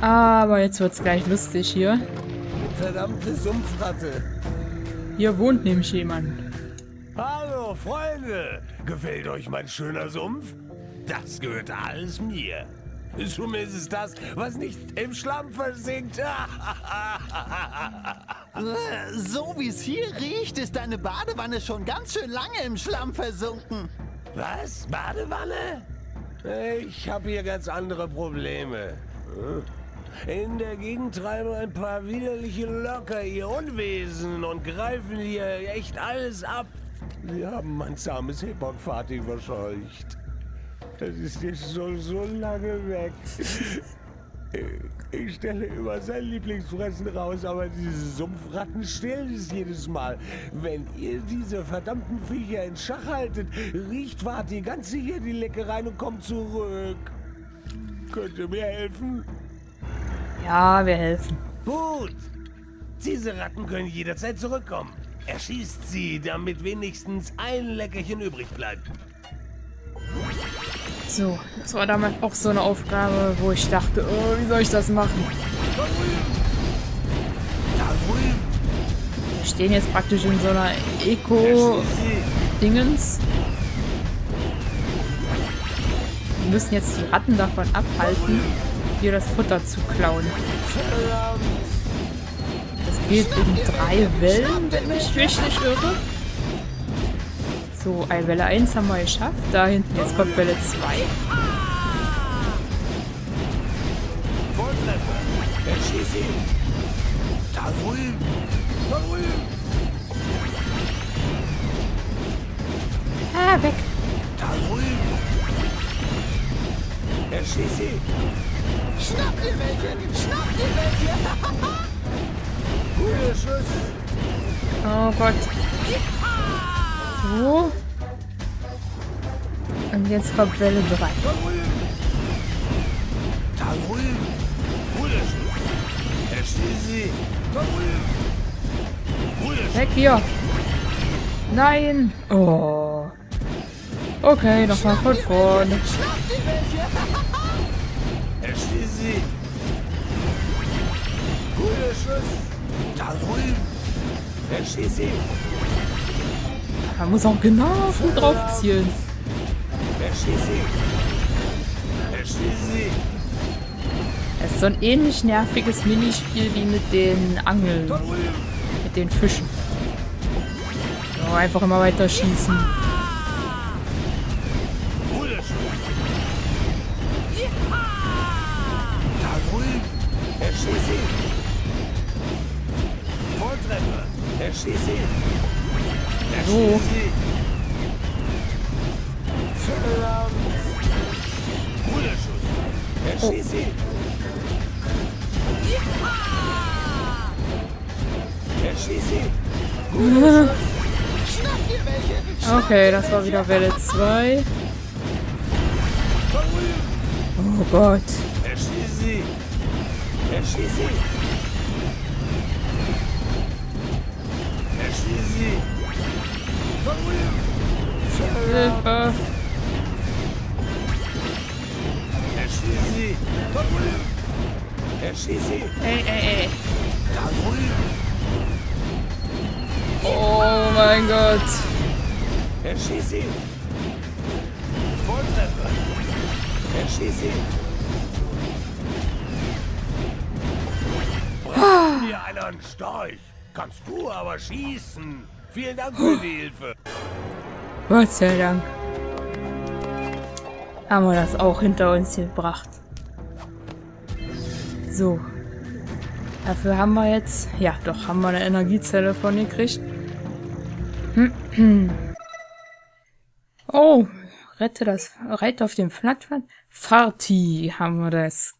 Aber jetzt wird's gleich lustig hier. Verdammte Sumpfratte. Hier wohnt nämlich jemand. Hallo Freunde! Gefällt euch mein schöner Sumpf? Das gehört alles mir. Zumindest ist das, was nicht im Schlamm versinkt. So wie es hier riecht, ist deine Badewanne schon ganz schön lange im Schlamm versunken. Was? Badewanne? Ich habe hier ganz andere Probleme. In der Gegend treiben ein paar widerliche Lurker ihr Unwesen und greifen hier echt alles ab. Sie haben mein zahmes Hippon-Fati verscheucht. Das ist jetzt so lange weg. Ich stelle immer sein Lieblingsfressen raus, aber diese Sumpfratten stehlen es jedes Mal. Wenn ihr diese verdammten Viecher in Schach haltet, riecht Vati ganz sicher die Leckereien und kommt zurück. Könnt ihr mir helfen? Ja, wir helfen. Gut. Diese Ratten können jederzeit zurückkommen. Erschießt sie, damit wenigstens ein Leckerchen übrig bleibt. So, das war damals auch so eine Aufgabe, wo ich dachte, oh, wie soll ich das machen? Wir stehen jetzt praktisch in so einer Eco-Dingens. Wir müssen jetzt die Ratten davon abhalten, ihr das Futter zu klauen. Das geht in 3 Wellen, wenn ich mich nicht irre. So, Welle 1 haben wir geschafft. Da hinten, jetzt kommt Welle 2. Ah, weg! Schnapp dir welche! Schnapp dir welche! Oh Gott! So. Und jetzt kommt Welle 3. Weg hier! Nein! Oh. Okay, nochmal von vorne. Man muss auch genau auf den drauf zielen. Das ist so ein ähnlich nerviges Minispiel wie mit den Angeln. Mit den Fischen. So, einfach immer weiter schießen. So. Oh. Okay, das war wieder Welle 2. Oh Gott. Hilfe. Ey. Oh mein Gott. Brauchen wir einen Storch? Kannst du aber schießen. Vielen Dank für die Hilfe. Gott sei Dank. Haben wir das auch hinter uns gebracht. So. Dafür haben wir jetzt... Ja, doch, haben wir eine Energiezelle von gekriegt. Oh, Reit auf dem Flatland. Farti haben wir das.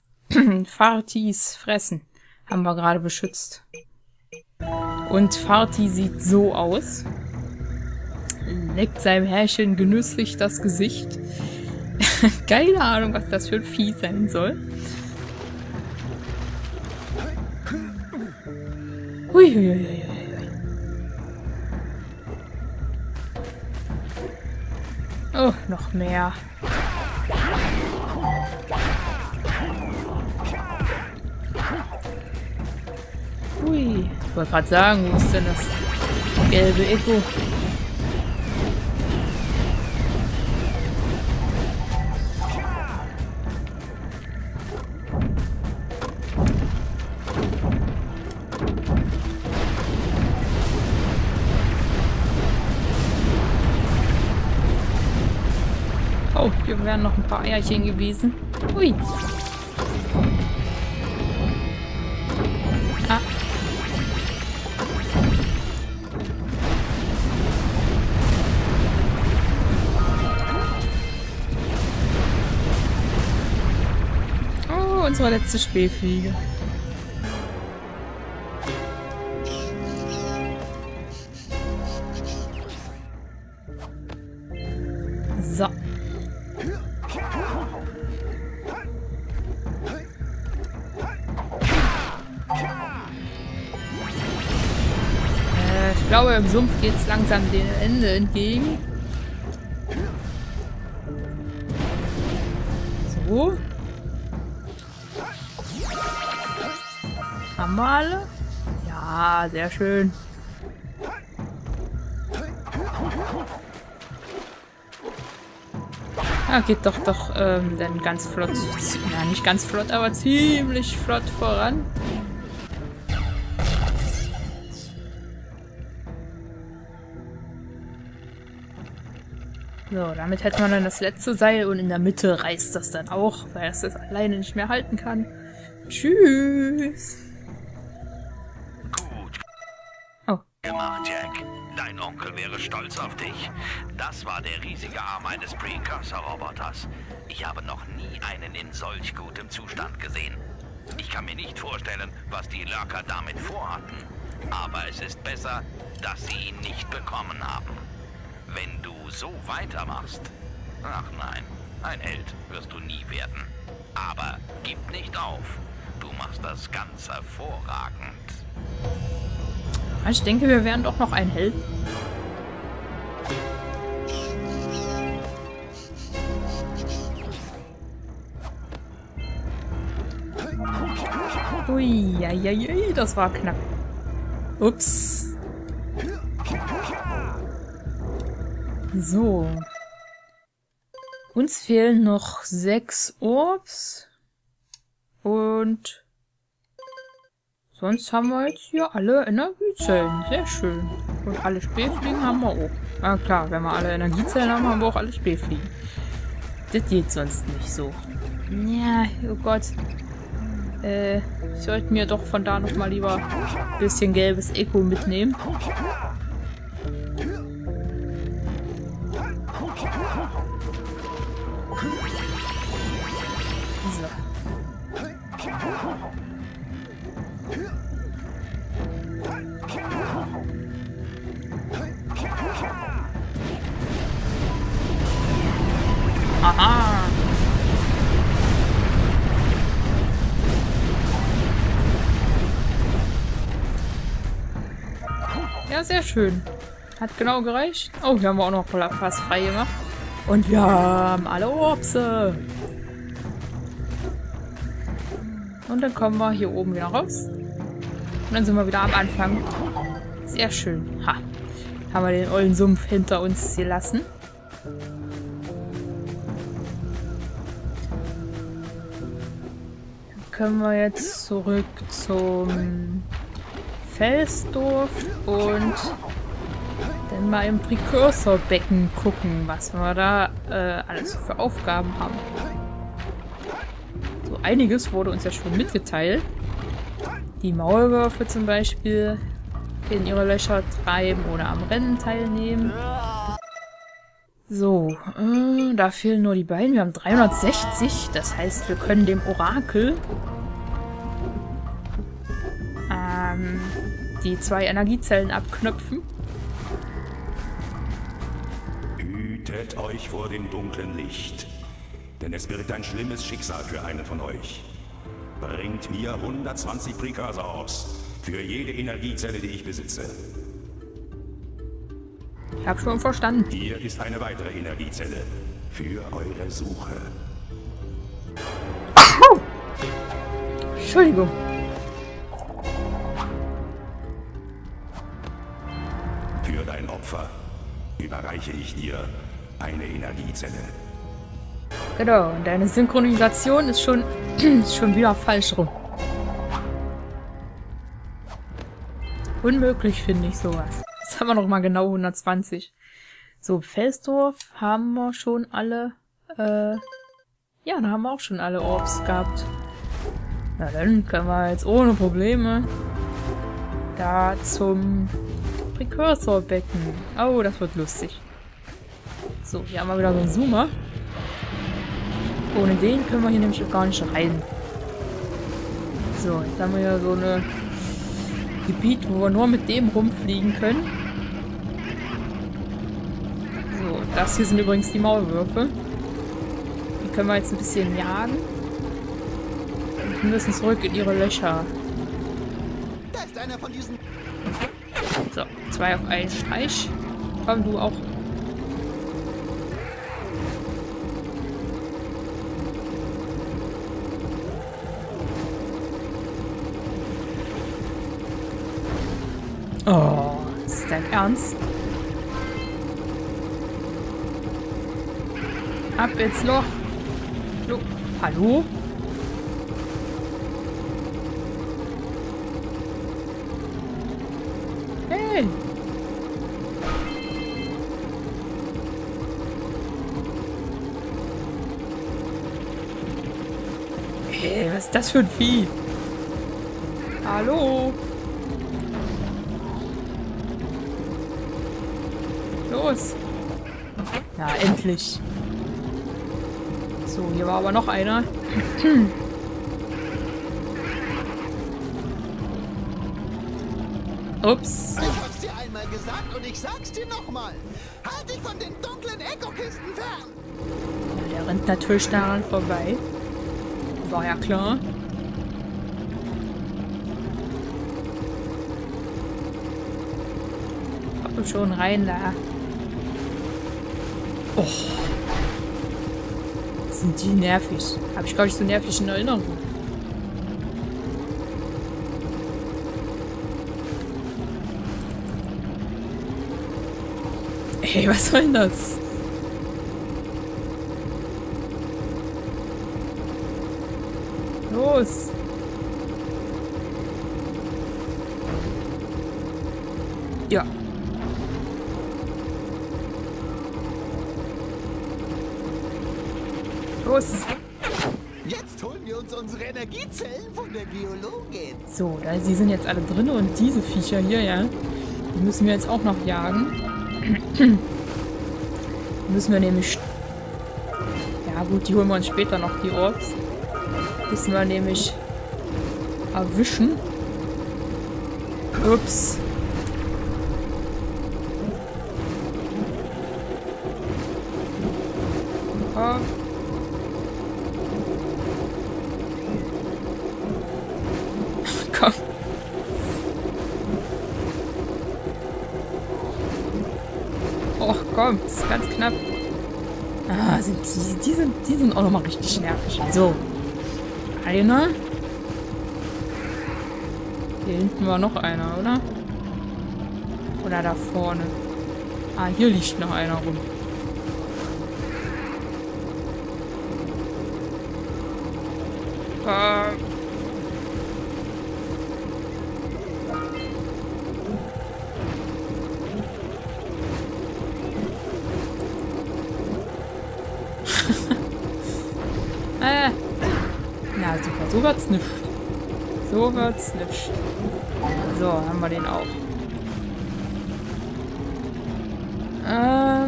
Fartis fressen. Haben wir gerade beschützt. Und Farti sieht so aus. Leckt seinem Herrchen genüsslich das Gesicht. Keine Ahnung, was das für ein Vieh sein soll. Huiuiui. Oh, noch mehr. Ui. Ich wollte gerade sagen, wo ist denn das gelbe Echo? Oh, hier werden noch ein paar Eierchen gewesen. Ui. Ah. Oh, unsere letzte Spähfliege. So. Ich glaube, im Sumpf geht es langsam dem Ende entgegen. So. Haben wir alle? Ja, sehr schön. Ja, geht doch dann ganz flott. Ja, nicht ganz flott, aber ziemlich flott voran. So, damit hätten wir dann das letzte Seil und in der Mitte reißt das dann auch, weil es das alleine nicht mehr halten kann. Tschüss! Gut gemacht, Jack. Dein Onkel wäre stolz auf dich. Das war der riesige Arm eines Precursor-Roboters. Ich habe noch nie einen in solch gutem Zustand gesehen. Ich kann mir nicht vorstellen, was die Lurker damit vorhatten. Aber es ist besser, dass sie ihn nicht bekommen haben. Wenn du so weitermachst, ach nein, ein Held wirst du nie werden. Aber gib nicht auf, du machst das ganz hervorragend. Ich denke, wir werden doch noch ein Held. Ui, ja, ja, ja, das war knapp. Ups. So. Uns fehlen noch 6 Orbs. Und sonst haben wir jetzt hier alle Energiezellen. Sehr schön. Und alle Spähfliegen haben wir auch. Na klar, wenn wir alle Energiezellen haben, haben wir auch alle Spähfliegen. Das geht sonst nicht so. Ja, oh Gott. Ich sollte mir doch von da nochmal lieber ein bisschen gelbes Echo mitnehmen. Aha! Ja, sehr schön. Hat genau gereicht. Oh, hier haben wir auch noch fast frei gemacht. Und wir haben alle Orbse. Und dann kommen wir hier oben wieder raus. Und dann sind wir wieder am Anfang. Sehr schön. Ha! Haben wir den ollen Sumpf hinter uns gelassen. Können wir jetzt zurück zum Felsdorf und dann mal im Precursor-Becken gucken, was wir da alles für Aufgaben haben. So einiges wurde uns ja schon mitgeteilt. Die Maulwürfe zum Beispiel in ihre Löcher treiben oder am Rennen teilnehmen. So, da fehlen nur die beiden. Wir haben 360, das heißt, wir können dem Orakel die 2 Energiezellen abknöpfen. Hütet euch vor dem dunklen Licht, denn es birgt ein schlimmes Schicksal für einen von euch. Bringt mir 120 Precursor aus, für jede Energiezelle, die ich besitze. Ich hab schon verstanden. Hier ist eine weitere Energiezelle für eure Suche. Entschuldigung. überreiche ich dir eine Energiezelle. Genau, und deine Synchronisation ist schon, ist schon wieder falsch rum. Unmöglich finde ich sowas. Jetzt haben wir noch mal genau 120. So, Felsdorf haben wir schon alle. Ja, da haben wir auch schon alle Orbs gehabt. Na dann können wir jetzt ohne Probleme da zum Precursor-Becken. Oh, das wird lustig. So, hier haben wir wieder so einen Zuma. Ohne den können wir hier nämlich auch gar nicht rein. So, jetzt haben wir hier so eine Gebiet, wo wir nur mit dem rumfliegen können. So, das hier sind übrigens die Maulwürfe. Die können wir jetzt ein bisschen jagen. Und die müssen zurück in ihre Löcher. Da ist einer von diesen. So, 2 auf einen Streich. Komm, du auch. Oh, ist dein Ernst? Ab ins Loch. Hallo? Hey! Hey, was ist das für ein Vieh? Hallo? Los! Ja, endlich. So, hier war aber noch einer. Ups. Ich hab's dir einmal gesagt und ich sag's dir nochmal. Halt dich von den dunklen Ekokisten fern! Ja, der rennt natürlich daran vorbei. War ja klar. Komm schon rein da. Oh. Sind die nervig. Habe ich gar nicht so nervig in Erinnerung. Ey, was soll denn das? Los! Ja. Jetzt holen wir uns unsere Energiezellen von der Geologin. So, sie sind jetzt alle drin und diese Viecher hier, ja, die müssen wir jetzt auch noch jagen. Müssen wir nämlich... Ja gut, die holen wir uns später noch, die Orbs. Müssen wir nämlich erwischen. Ups. Oh. Och komm, das ist ganz knapp. Ah, die sind auch nochmal richtig nervig. So. Einer. Hier hinten war noch einer, oder? Oder da vorne. Ah, hier liegt noch einer rum. Na super, so wird's nicht. So wird's nicht. So, haben wir den auch. Ja,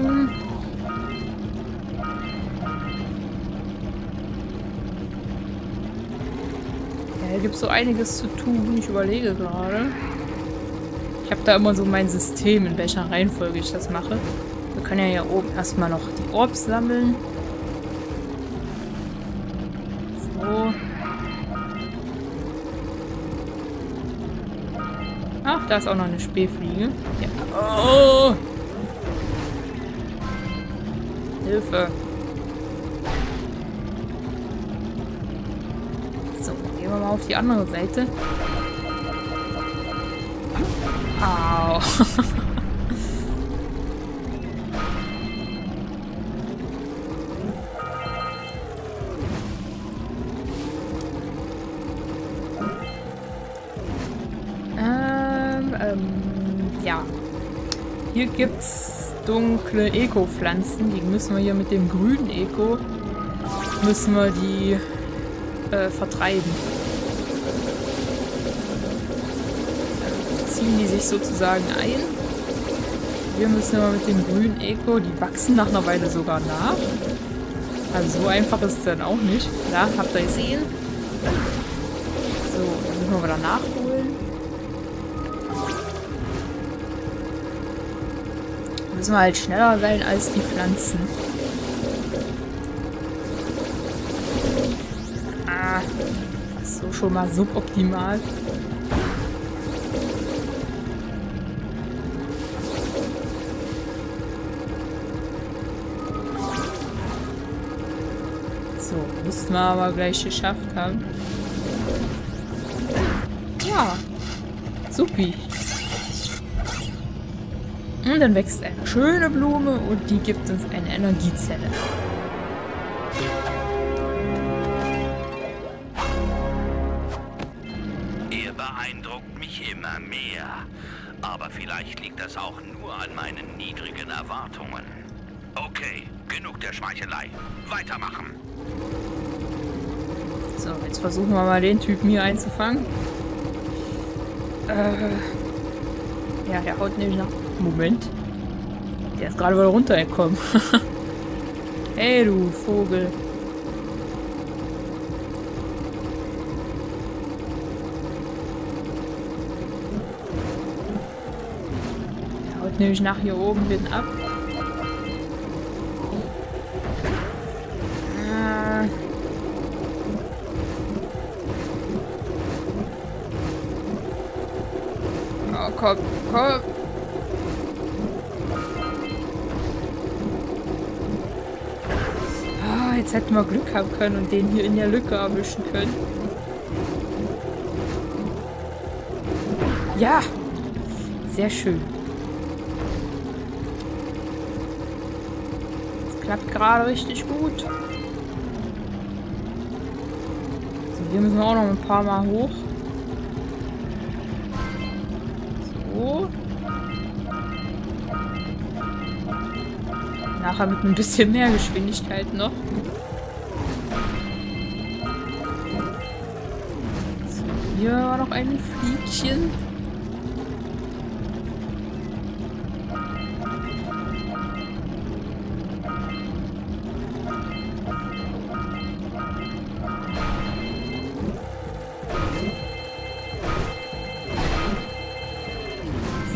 hier gibt's so einiges zu tun. Ich überlege gerade. Ich habe da immer so mein System, in welcher Reihenfolge ich das mache. Wir können ja hier oben erstmal noch die Orbs sammeln. Ach, da ist auch noch eine Spähfliege. Ja. Oh! Hilfe! So, gehen wir mal auf die andere Seite. Au! Hier gibt es dunkle Eco-Pflanzen. Die müssen wir hier mit dem grünen Eco, müssen wir die vertreiben. Dann ziehen die sich sozusagen ein. Wir müssen aber mit dem grünen Eco, die wachsen nach einer Weile sogar nach. Also so einfach ist es dann auch nicht. Da habt ihr gesehen. So, dann müssen wir wieder nachholen. Müssen wir halt schneller sein als die Pflanzen. Ah, ist so schon mal suboptimal. So, müssten wir aber gleich geschafft haben. Ja, supi. Und dann wächst eine schöne Blume und die gibt uns eine Energiezelle. Ihr beeindruckt mich immer mehr. Aber vielleicht liegt das auch nur an meinen niedrigen Erwartungen. Okay, genug der Schmeichelei. Weitermachen. So, jetzt versuchen wir mal den Typen hier einzufangen. Ja, der haut nämlich nach... Moment. Der ist gerade wieder runtergekommen. Hey, du Vogel. Der haut nämlich nach hier oben hin ab. Oh, komm, komm. Jetzt hätten wir Glück haben können und den hier in der Lücke erwischen können. Ja! Sehr schön. Das klappt gerade richtig gut. So, hier müssen wir auch noch ein paar Mal hoch. So. Nachher mit ein bisschen mehr Geschwindigkeit noch. Hier war noch ein Fliegchen.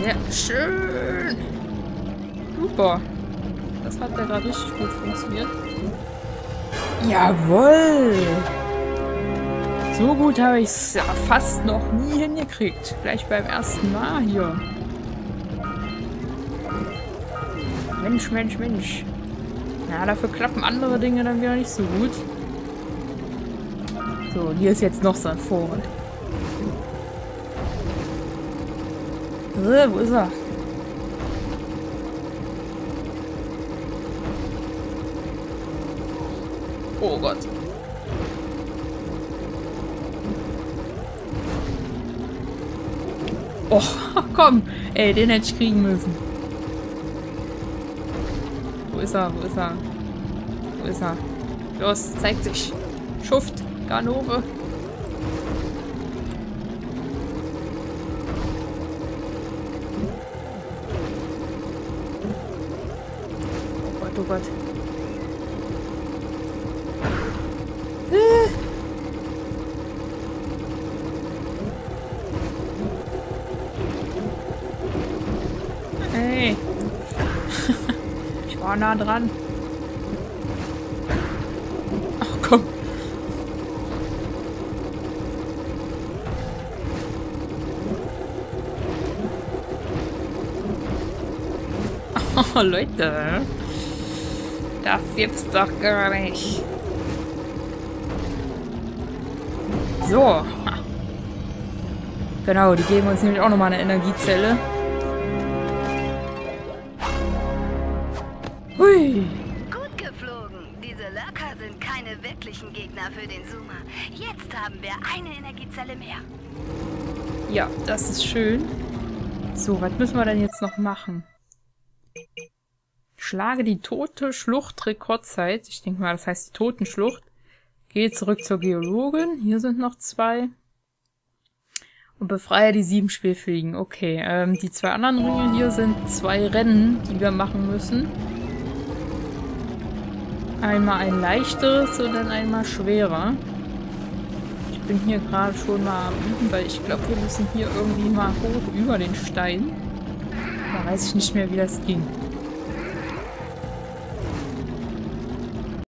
Sehr schön. Super. Das hat ja gerade richtig gut funktioniert. Jawohl. So gut habe ich es ja fast noch nie hingekriegt. Gleich beim ersten Mal hier. Mensch, Mensch, Mensch. Na, dafür klappen andere Dinge dann wieder nicht so gut. So, und hier ist jetzt noch so ein Vorhang. Wo ist er? Oh Gott. Oh, komm. Ey, den hätte ich kriegen müssen. Wo ist er? Wo ist er? Wo ist er? Los, zeigt sich. Schuft, Ganove. Oh Gott, oh Gott. Nah dran. Ach komm. Oh Leute. Das gibt's doch gar nicht. So. Genau, die geben uns nämlich auch nochmal eine Energiezelle. Gut geflogen. Diese Lurker sind keine wirklichen Gegner für den Zuma. Jetzt haben wir eine Energiezelle mehr. Ja, das ist schön. So, was müssen wir denn jetzt noch machen? Schlage die tote Schlucht Rekordzeit. Ich denke mal, das heißt die Totenschlucht. Gehe zurück zur Geologin. Hier sind noch zwei. Und befreie die 7 Spielfliegen. Okay, die 2 anderen Ringe hier sind 2 Rennen, die wir machen müssen. Einmal ein leichteres und dann einmal schwerer. Ich bin hier gerade schon mal am Üben, weil ich glaube, wir müssen hier irgendwie mal hoch über den Stein. Da weiß ich nicht mehr, wie das ging.